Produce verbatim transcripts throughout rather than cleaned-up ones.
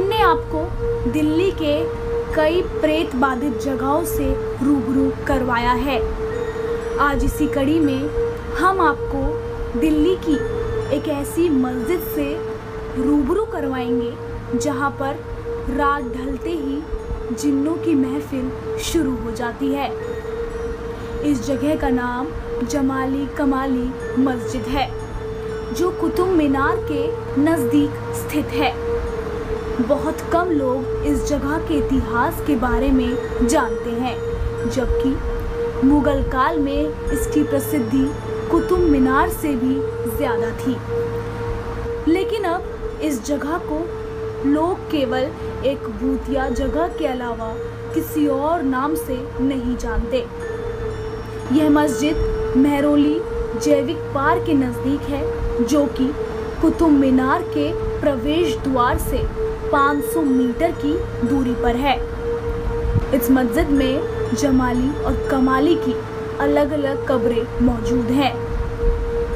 हमने आपको दिल्ली के कई प्रेत बाधित जगहों से रूबरू करवाया है। आज इसी कड़ी में हम आपको दिल्ली की एक ऐसी मस्जिद से रूबरू करवाएंगे जहां पर रात ढलते ही जिन्नों की महफिल शुरू हो जाती है। इस जगह का नाम जमाली कमाली मस्जिद है जो कुतुब मीनार के नज़दीक स्थित है। बहुत कम लोग इस जगह के इतिहास के बारे में जानते हैं, जबकि मुग़ल काल में इसकी प्रसिद्धि कुतुब मीनार से भी ज़्यादा थी। लेकिन अब इस जगह को लोग केवल एक भूतिया जगह के अलावा किसी और नाम से नहीं जानते। यह मस्जिद मेहरौली जैविक पार्क के नज़दीक है, जो कि कुतुब मीनार के प्रवेश द्वार से पाँच सौ मीटर की दूरी पर है। इस मस्जिद में जमाली और कमाली की अलग अलग कब्रें मौजूद हैं।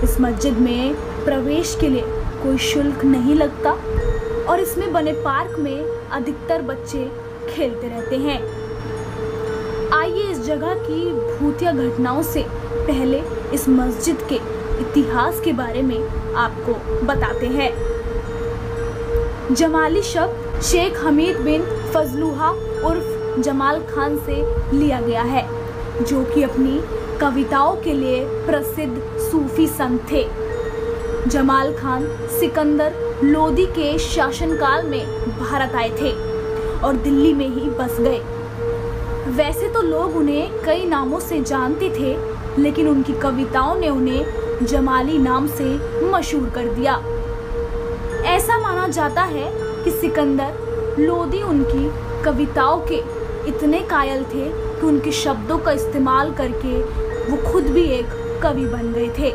इस मस्जिद में प्रवेश के लिए कोई शुल्क नहीं लगता और इसमें बने पार्क में अधिकतर बच्चे खेलते रहते हैं। आइए इस जगह की भूतिया घटनाओं से पहले इस मस्जिद के इतिहास के बारे में आपको बताते हैं। जमाली शब्द शेख हमीद बिन फजलूहा उर्फ जमाल खान से लिया गया है, जो कि अपनी कविताओं के लिए प्रसिद्ध सूफी संत थे। जमाल खान सिकंदर लोधी के शासनकाल में भारत आए थे और दिल्ली में ही बस गए। वैसे तो लोग उन्हें कई नामों से जानते थे, लेकिन उनकी कविताओं ने उन्हें जमाली नाम से मशहूर कर दिया। ऐसा माना जाता है कि सिकंदर लोधी उनकी कविताओं के इतने कायल थे कि उनके शब्दों का इस्तेमाल करके वो खुद भी एक कवि बन गए थे।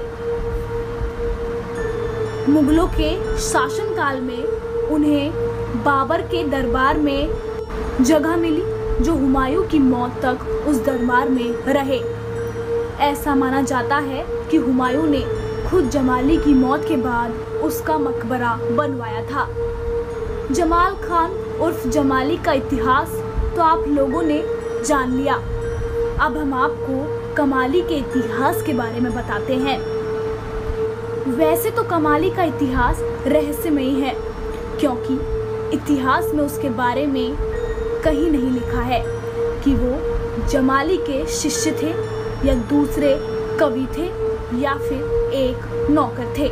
मुगलों के शासनकाल में उन्हें बाबर के दरबार में जगह मिली, जो हुमायूं की मौत तक उस दरबार में रहे। ऐसा माना जाता है कि हुमायूं ने खुद जमाली की मौत के बाद उसका मकबरा बनवाया था। जमाल खान उर्फ जमाली का इतिहास तो आप लोगों ने जान लिया। अब हम आपको कमाली के इतिहास के बारे में बताते हैं। वैसे तो कमाली का इतिहास रहस्यमयी है, क्योंकि इतिहास में उसके बारे में कहीं नहीं लिखा है कि वो जमाली के शिष्य थे या दूसरे कवि थे या फिर एक नौकर थे।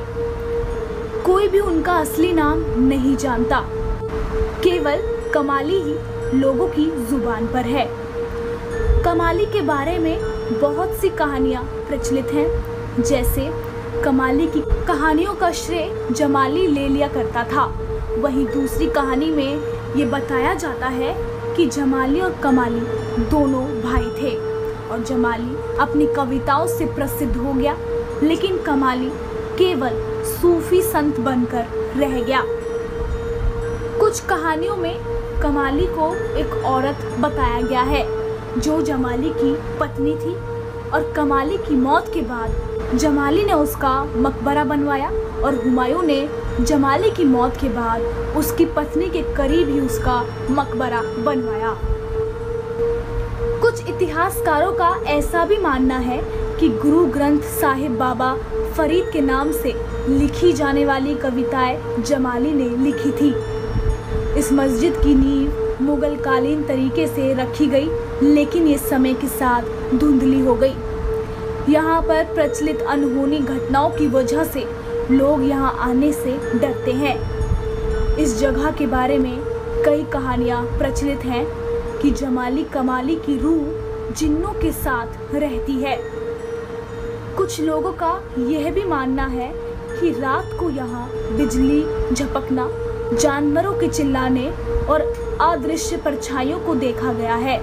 कोई भी उनका असली नाम नहीं जानता, केवल कमाली ही लोगों की जुबान पर है। कमाली के बारे में बहुत सी कहानियाँ प्रचलित हैं, जैसे कमाली की कहानियों का श्रेय जमाली ले लिया करता था। वहीं दूसरी कहानी में ये बताया जाता है कि जमाली और कमाली दोनों भाई थे और जमाली अपनी कविताओं से प्रसिद्ध हो गया, लेकिन कमाली केवल सूफी संत बनकर रह गया। कुछ कहानियों में कमाली को एक औरत बताया गया है जो जमाली की पत्नी थी और कमाली की मौत के बाद जमाली ने उसका मकबरा बनवाया और हुमायूं ने जमाली की मौत के बाद उसकी पत्नी के करीब ही उसका मकबरा बनवाया। कुछ इतिहासकारों का ऐसा भी मानना है कि गुरु ग्रंथ साहिब बाबा फरीद के नाम से लिखी जाने वाली कविताएं जमाली ने लिखी थी। इस मस्जिद की नींव मुगलकालीन तरीके से रखी गई, लेकिन ये समय के साथ धुंधली हो गई। यहाँ पर प्रचलित अनहोनी घटनाओं की वजह से लोग यहाँ आने से डरते हैं। इस जगह के बारे में कई कहानियाँ प्रचलित हैं कि जमाली कमाली की रूह जिन्नों के साथ रहती है। कुछ लोगों का यह भी मानना है कि रात को यहाँ बिजली झपकना, जानवरों के चिल्लाने और अदृश्य परछाइयों को देखा गया है,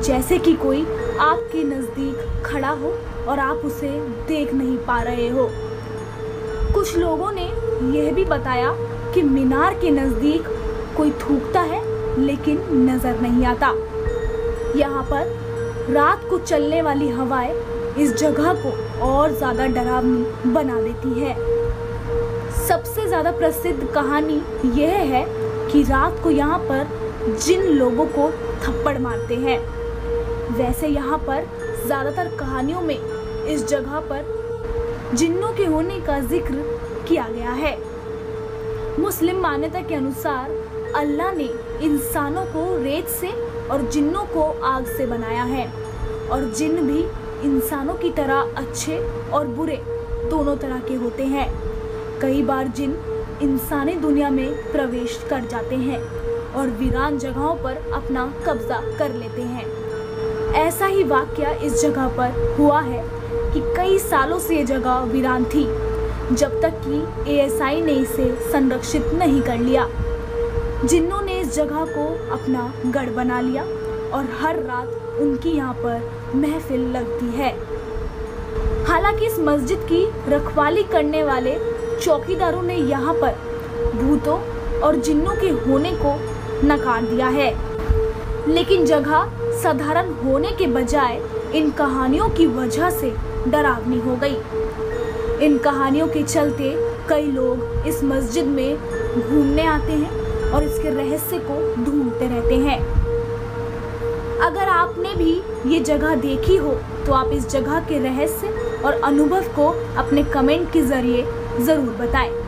जैसे कि कोई आपके नज़दीक खड़ा हो और आप उसे देख नहीं पा रहे हो। कुछ लोगों ने यह भी बताया कि मीनार के नज़दीक कोई थूकता है लेकिन नज़र नहीं आता। यहाँ पर रात को चलने वाली हवाएं इस जगह को और ज़्यादा डरावनी बना देती है। सबसे ज़्यादा प्रसिद्ध कहानी यह है कि रात को यहाँ पर जिन लोगों को थप्पड़ मारते हैं। वैसे यहाँ पर ज़्यादातर कहानियों में इस जगह पर जिन्नों के होने का जिक्र किया गया है। मुस्लिम मान्यता के अनुसार अल्लाह ने इंसानों को रेत से और जिन्नों को आग से बनाया है, और जिन्न भी इंसानों की तरह अच्छे और बुरे दोनों तरह के होते हैं। कई बार जिन्न इंसानी दुनिया में प्रवेश कर जाते हैं और वीरान जगहों पर अपना कब्जा कर लेते हैं। ऐसा ही वाकया इस जगह पर हुआ है कि कई सालों से ये जगह वीरान थी, जब तक कि ए एस आई ने इसे संरक्षित नहीं कर लिया। जिन्नों ने इस जगह को अपना गढ़ बना लिया और हर रात उनकी यहाँ पर महफिल लगती है। हालांकि इस मस्जिद की रखवाली करने वाले चौकीदारों ने यहाँ पर भूतों और जिन्नों के होने को नकार दिया है, लेकिन जगह साधारण होने के बजाय इन कहानियों की वजह से डरावनी हो गई। इन कहानियों के चलते कई लोग इस मस्जिद में घूमने आते हैं और इसके रहस्य को ढूंढते रहते हैं। अगर आपने भी ये जगह देखी हो तो आप इस जगह के रहस्य और अनुभव को अपने कमेंट के जरिए ज़रूर बताएं।